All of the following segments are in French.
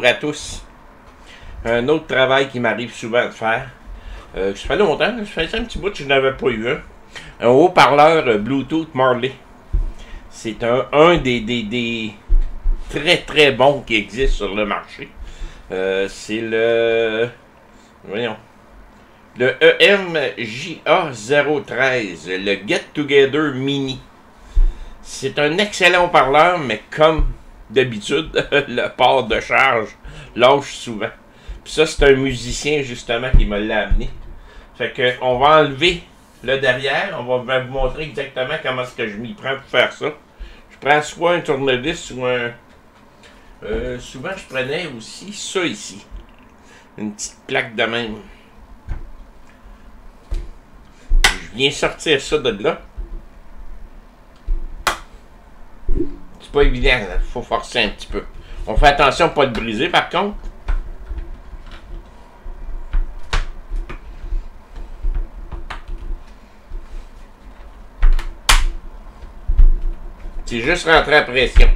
Bonjour à tous. Un autre travail qui m'arrive souvent de faire. Ça fait longtemps, ça fait un petit bout que je n'avais pas eu un. Un haut-parleur Bluetooth Marley. C'est un des très bons qui existent sur le marché. C'est le... Voyons. Le EMJA013, le Get Together Mini. C'est un excellent parleur, mais comme d'habitude, le port de charge lâche souvent. Puis ça, c'est un musicien justement qui me l'a amené. Fait que on va enlever le derrière, on va vous montrer exactement comment est-ce que je m'y prends pour faire ça. Je prends soit un tournevis ou un... souvent, je prenais aussi ça ici. Une petite plaque de même. Je viens sortir ça de là. C'est pas évident, il faut forcer un petit peu. On fait attention à ne pas le briser par contre. C'est juste rentrer à pression.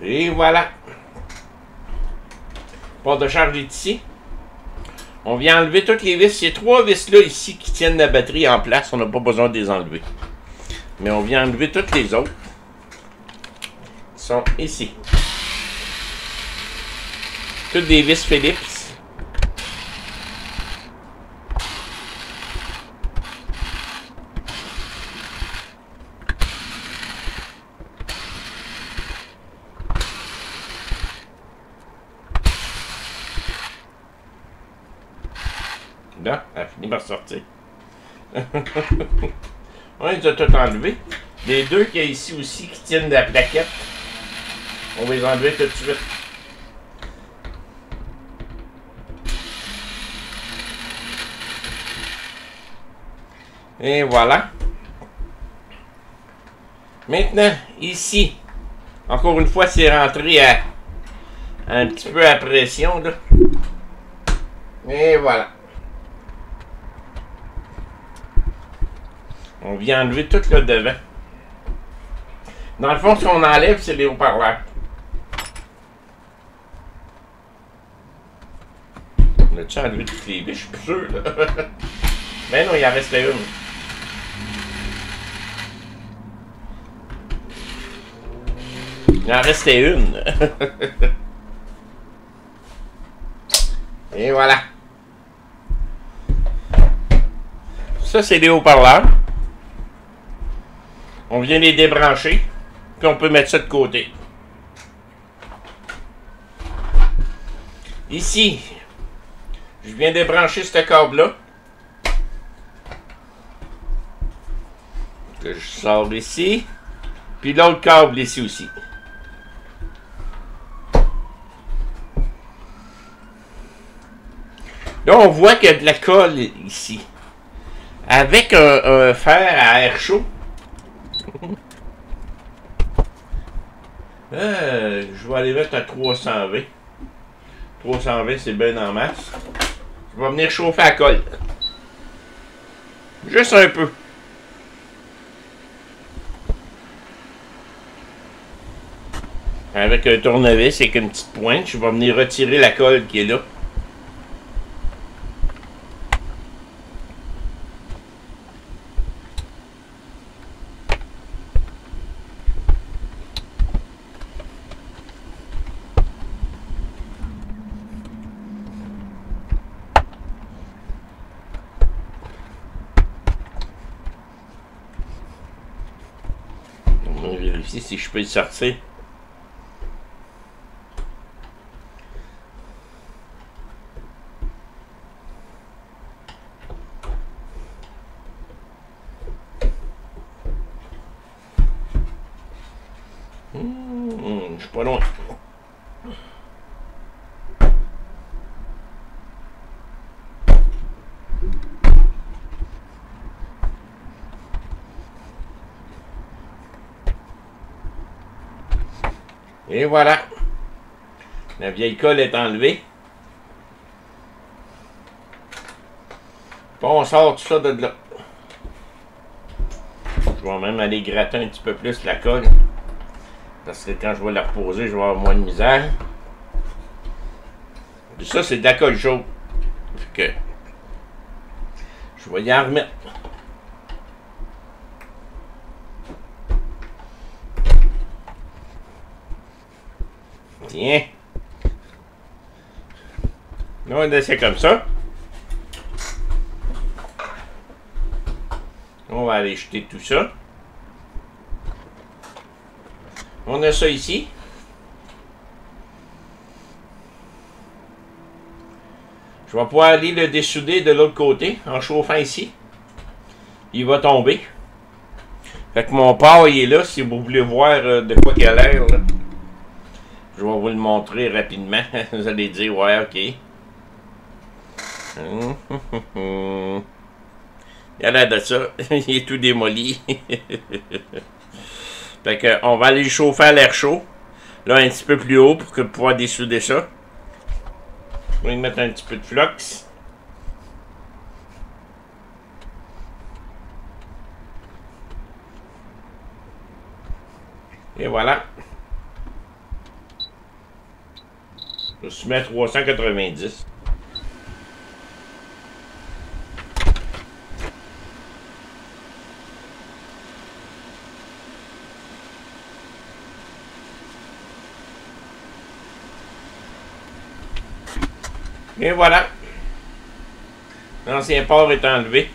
Et voilà. Le port de charge est ici. On vient enlever toutes les vis. Ces trois vis-là ici qui tiennent la batterie en place. On n'a pas besoin de les enlever. Mais on vient enlever toutes les autres qui sont ici. Toutes des vis Phillips. Là, elle finit par sortir. On les a tout enlevés. Les deux qu'il y a ici aussi qui tiennent la plaquette, on va les enlever tout de suite. Et voilà. Maintenant, ici, encore une fois, c'est rentré à un petit peu à pression, là. Et voilà. On vient enlever tout le devant. Dans le fond, ce qu'on enlève, c'est les haut-parleurs. On a-tu enlevé toutes les biches? Je suis plus sûr, là. Ben non, il en restait une. Il en restait une. Et voilà. Ça, c'est les haut-parleurs. On vient les débrancher, puis on peut mettre ça de côté. Ici, je viens débrancher ce câble-là. Que je sors ici, puis l'autre câble ici aussi. Là, on voit qu'il y a de la colle ici. Avec un fer à air chaud, je vais aller mettre à 320. 320, c'est bien en masse. Je vais venir chauffer la colle. Juste un peu. Avec un tournevis et une petite pointe, je vais venir retirer la colle qui est là. On va vérifier si je peux le sortir. Je suis pas loin. Et voilà. La vieille colle est enlevée. Bon, on sort tout ça de là. Je vais même aller gratter un petit peu plus la colle. Parce que quand je vais la reposer, je vais avoir moins de misère. Puis ça, c'est de la colle chaude. Fait que je vais y en remettre. Tiens. Là, on essaie comme ça. On va aller jeter tout ça. On a ça ici. Je vais pouvoir aller le dessouder de l'autre côté en chauffant ici. Il va tomber. Fait que mon port, il est là. Si vous voulez voir de quoi qu'il a l'air, je vais vous le montrer rapidement. Vous allez dire, ouais, ok. Il a l'air de ça. Il est tout démoli. Fait que on va aller le chauffer à l'air chaud. Là, un petit peu plus haut pour que pouvoir dessouder ça. Je vais y mettre un petit peu de flox. Et voilà. Je me suis mis à 390. Et voilà. L'ancien port est enlevé.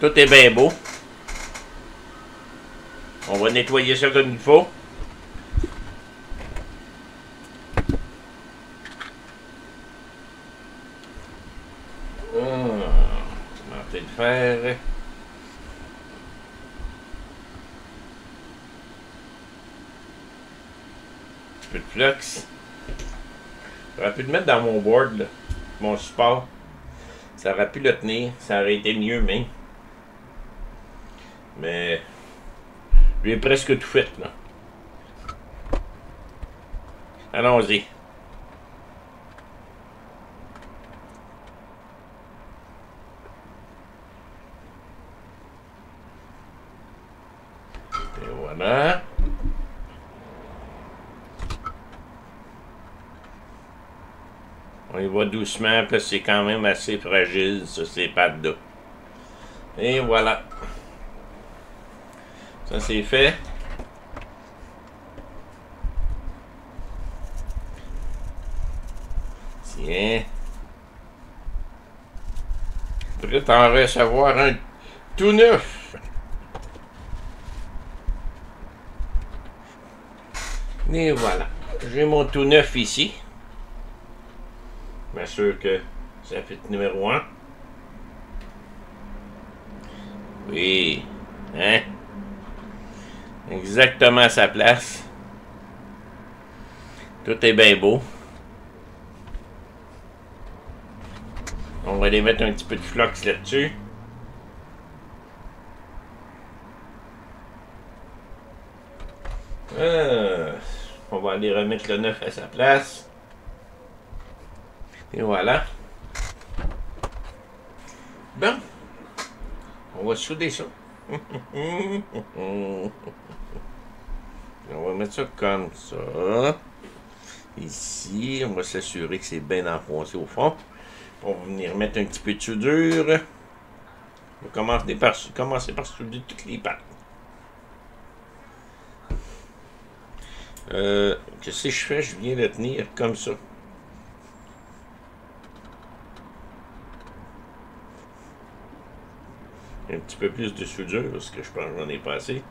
Tout est bien beau. On va nettoyer ça comme il faut. Marteau de fer. De flux. J'aurais pu le mettre dans mon board, là, mon support. Ça aurait pu le tenir, ça aurait été mieux, mais j'ai presque tout fait, là. Allons-y. Et voilà. On y va doucement parce que c'est quand même assez fragile, ça, ces pattes-là. Et voilà. Ça, c'est fait. Tiens. Je vais t'en recevoir un tout neuf. Et voilà. J'ai mon tout neuf ici. Je m'assure que ça fait numéro 1. Oui. Hein? Exactement à sa place. Tout est bien beau. On va aller mettre un petit peu de flox là-dessus. On va aller remettre le 9 à sa place. Et voilà. Bon. On va souder ça. On va mettre ça comme ça. Ici, on va s'assurer que c'est bien enfoncé au fond. On va venir mettre un petit peu de soudure. On va commencer par souder toutes les pattes. Qu'est-ce que je fais? Je viens le tenir comme ça. Un petit peu plus de soudure, parce que je pense que j'en ai pas assez.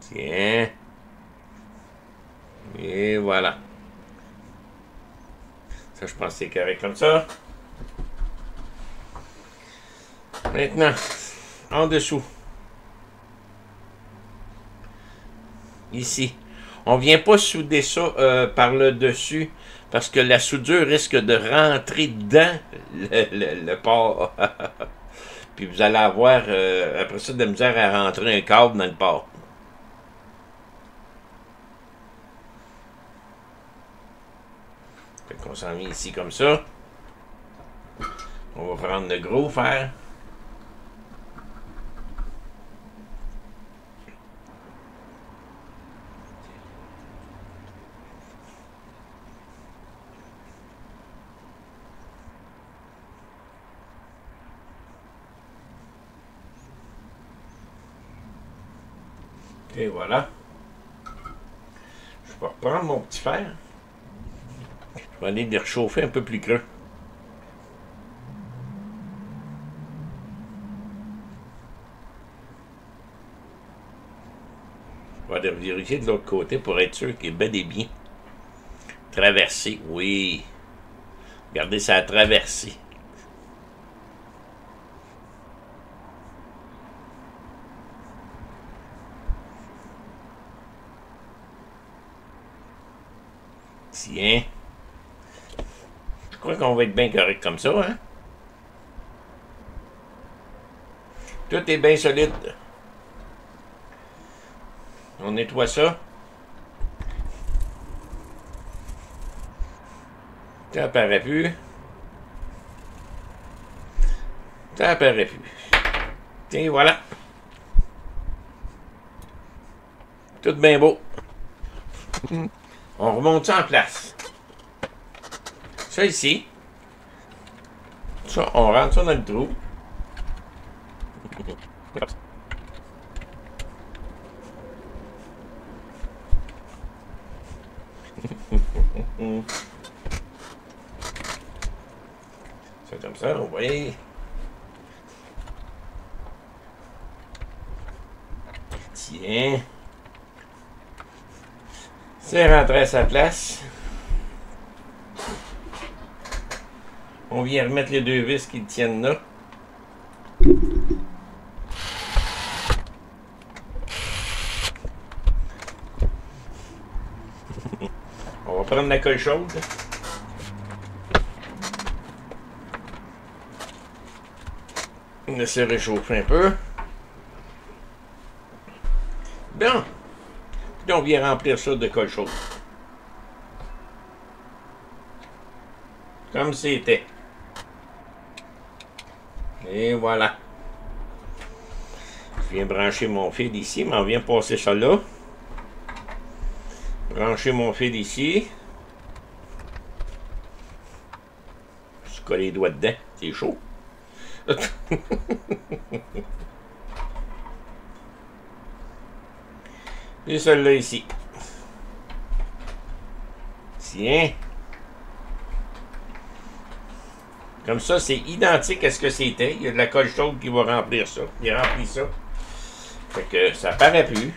Tiens. Et voilà. Ça, je pense que c'est carré comme ça. Maintenant, en dessous. Ici. On ne vient pas souder ça par le dessus, parce que la soudure risque de rentrer dans le port. Puis vous allez avoir, après ça, de la misère à rentrer un câble dans le port. Fait qu'on s'en vient ici comme ça. On va prendre le gros fer. Et voilà. Je vais reprendre mon petit fer. Je vais aller les réchauffer un peu plus creux. Je vais aller vérifier de l'autre côté pour être sûr qu'il est bel et bien traversé. Oui. Regardez, ça a traversé. Tiens. Je crois qu'on va être bien correct comme ça, hein? Tout est bien solide. On nettoie ça. Ça apparaît plus. Ça apparaît plus. Tiens, voilà. Tout bien beau. On remonte ça en place. Ça ici. Ça, on rentre ça dans le trou. C'est comme ça, oui. Tiens. C'est rentré à sa place. On vient remettre les deux vis qui tiennent là. On va prendre la colle chaude. On laisse réchauffer un peu. Bien. Puis on vient remplir ça de colle chaude. Comme c'était. Et voilà. Je viens brancher mon fil ici, mais on vient passer ça là. Brancher mon fil ici. Je colle les doigts dedans, c'est chaud. Et celle-là ici. Tiens. Comme ça, c'est identique à ce que c'était. Il y a de la colle chaude qui va remplir ça. Il remplit ça. Fait que ça paraît plus.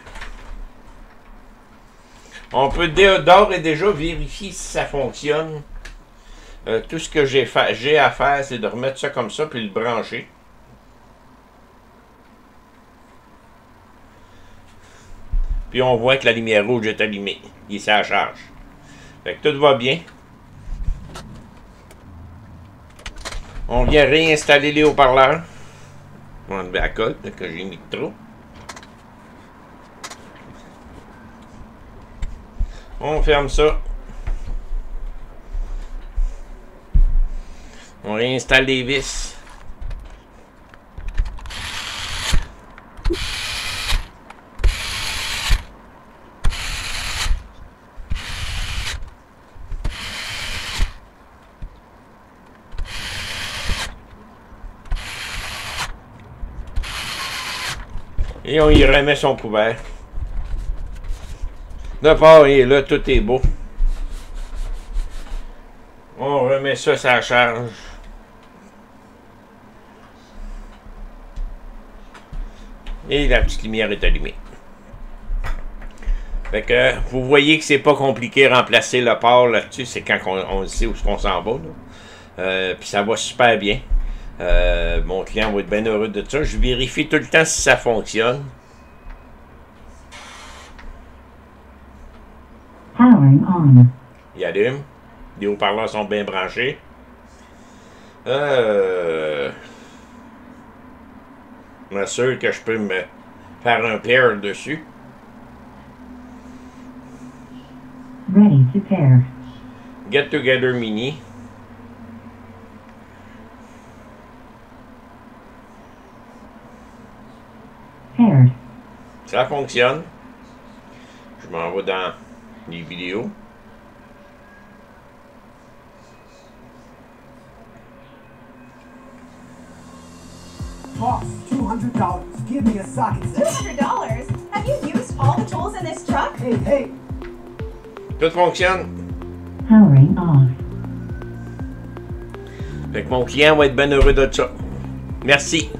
On peut d'ores et déjà vérifier si ça fonctionne. Tout ce que j'ai à faire, c'est de remettre ça comme ça, puis le brancher. Puis on voit que la lumière rouge est allumée. Il est à la charge. Fait que tout va bien. On vient réinstaller les haut-parleurs. On va enlever la colle que j'ai mis de trop. On ferme ça. On réinstalle les vis. Et on y remet son couvert. De part et là, tout est beau. On remet ça à la charge. Et la petite lumière est allumée. Fait que vous voyez que c'est pas compliqué de remplacer le port là-dessus. C'est quand on sait où on s'en va. Puis ça va super bien. Mon client va être bien heureux de ça. Je vérifie tout le temps si ça fonctionne. Powering on. Il allume. Les haut-parleurs sont bien branchés. Je m'assure que je peux me faire un pair dessus. Ready to pair. Get Together Mini. Paired. Ça fonctionne. Je m'en vais dans les vidéos. Boss, $200. Give me a socket set. $200? Have you used all the tools in this truck? Hey, hey. Tout fonctionne. Powering off. Fait que mon client va être bien heureux de ça. Merci.